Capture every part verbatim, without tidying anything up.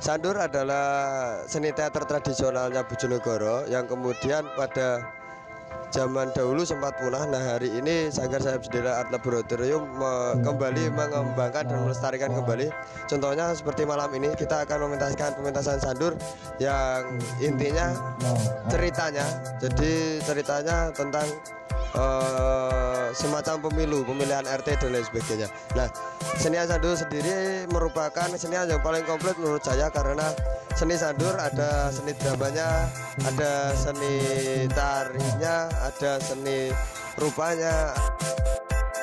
Sandur adalah seni teater tradisionalnya Bojonegoro yang kemudian pada zaman dahulu sempat punah. Nah, hari ini Sanggar Syarafudila Art Laboratory kembali mengembangkan dan melestarikan kembali. Contohnya seperti malam ini kita akan mementaskan pementasan Sandur yang intinya ceritanya, jadi ceritanya tentang Uh, semacam pemilu, pemilihan R T dan lain sebagainya. Nah, senian Sandur sendiri merupakan senian yang paling komplit menurut saya, karena seni Sandur ada seni dramanya, ada seni tarinya, ada seni rupanya.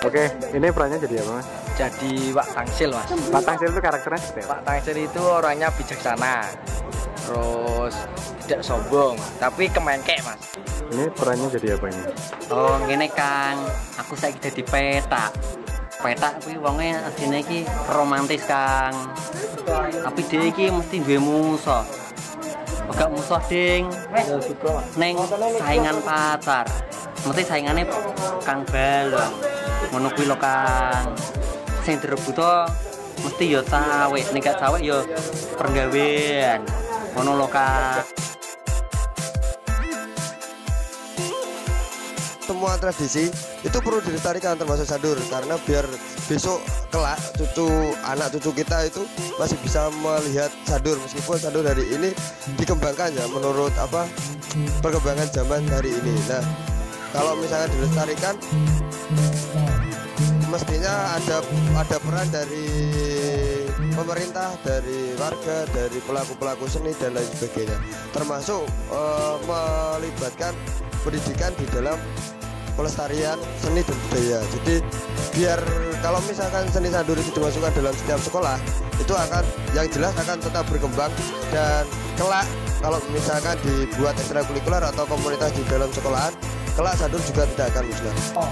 Oke, ini perannya jadi apa, Mas? Jadi Pak Tangcil, Mas. Pak Tangcil itu karakternya seperti apa? Pak Tangcil itu orangnya bijaksana, terus tidak sombong, tapi kemengkek, Mas. Ini perannya jadi apa ini? Oh, ini Kang, aku saiki jadi petak. Petak kuwi wonge asline iki romantis, Kang. Tapi dia iki mesti duwe musuh. Enggak musuh, Ding. Neng saingan pacar. Mesti saingane Kang Balong. Ngono kuwi lho, Kang. Sing direbut mesti ya cawek, nek gak cawek ya pergawean. Ngono lho, Kang. Semua tradisi itu perlu dilestarikan, termasuk Sandur, karena biar besok kelak cucu anak cucu kita itu masih bisa melihat Sandur, meskipun Sandur hari ini dikembangkan ya menurut apa perkembangan zaman hari ini. Nah, kalau misalnya dilestarikan mestinya ada ada peran dari pemerintah, dari warga, dari pelaku-pelaku seni dan lain sebagainya, termasuk e, melibatkan pendidikan di dalam pelestarian seni dan budaya. Jadi biar kalau misalkan seni Sandur itu dimasukkan dalam setiap sekolah, itu akan yang jelas akan tetap berkembang, dan kelak kalau misalkan dibuat ekstrakurikuler atau komunitas di dalam sekolahan, kelak Sandur juga tidak akan musnah. Yeah.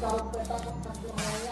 Kalau kita